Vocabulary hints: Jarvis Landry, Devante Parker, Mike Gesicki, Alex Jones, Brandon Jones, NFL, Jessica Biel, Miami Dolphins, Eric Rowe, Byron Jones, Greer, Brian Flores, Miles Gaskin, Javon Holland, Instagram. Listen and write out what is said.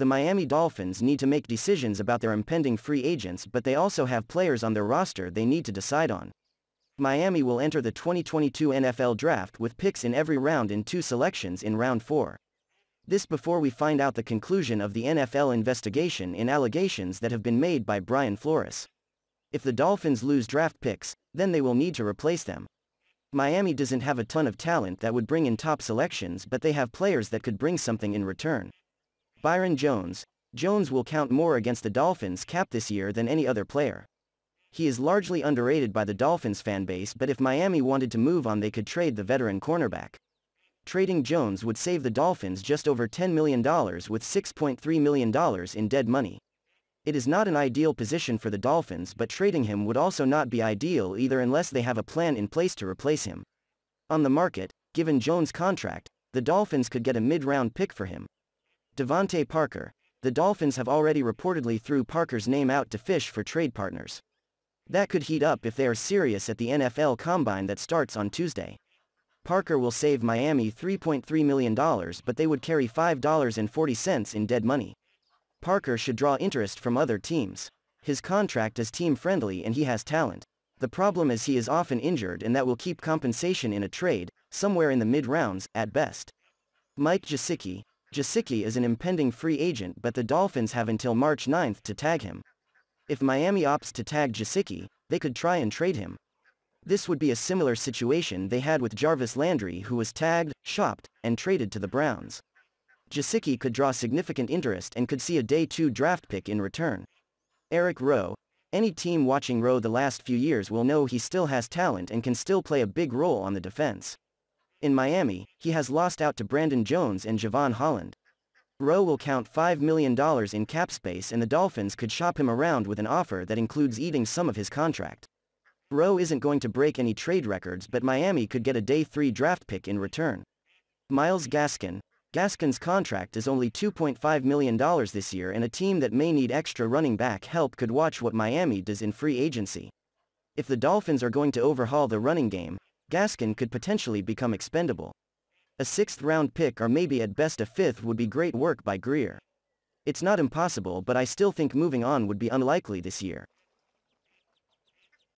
The Miami Dolphins need to make decisions about their impending free agents, but they also have players on their roster they need to decide on. Miami will enter the 2022 NFL Draft with picks in every round and 2 selections in round 4. This before we find out the conclusion of the NFL investigation in allegations that have been made by Brian Flores. If the Dolphins lose draft picks, then they will need to replace them. Miami doesn't have a ton of talent that would bring in top selections, but they have players that could bring something in return. Byron Jones. Jones will count more against the Dolphins' cap this year than any other player. He is largely underrated by the Dolphins fanbase, but if Miami wanted to move on, they could trade the veteran cornerback. Trading Jones would save the Dolphins just over $10 million with $6.3 million in dead money. It is not an ideal position for the Dolphins, but trading him would also not be ideal either unless they have a plan in place to replace him. On the market, given Jones' contract, the Dolphins could get a mid-round pick for him. Devante Parker. The Dolphins have already reportedly threw Parker's name out to fish for trade partners. That could heat up if they are serious at the NFL Combine that starts on Tuesday. Parker will save Miami $3.3 million, but they would carry $5.40 in dead money. Parker should draw interest from other teams. His contract is team-friendly and he has talent. The problem is he is often injured, and that will keep compensation in a trade, somewhere in the mid-rounds, at best. Mike Gesicki. Gesicki is an impending free agent, but the Dolphins have until March 9th to tag him. If Miami opts to tag Gesicki, they could try and trade him. This would be a similar situation they had with Jarvis Landry, who was tagged, shopped, and traded to the Browns. Gesicki could draw significant interest and could see a day 2 draft pick in return. Eric Rowe. Any team watching Rowe the last few years will know he still has talent and can still play a big role on the defense. In Miami, he has lost out to Brandon Jones and Javon Holland. Rowe will count $5 million in cap space, and the Dolphins could shop him around with an offer that includes eating some of his contract. Rowe isn't going to break any trade records, but Miami could get a day 3 draft pick in return. Miles Gaskin. Gaskin's contract is only $2.5 million this year, and a team that may need extra running back help could watch what Miami does in free agency. If the Dolphins are going to overhaul the running game, Gaskin could potentially become expendable. A 6th-round pick, or maybe at best a 5th, would be great work by Greer. It's not impossible, but I still think moving on would be unlikely this year.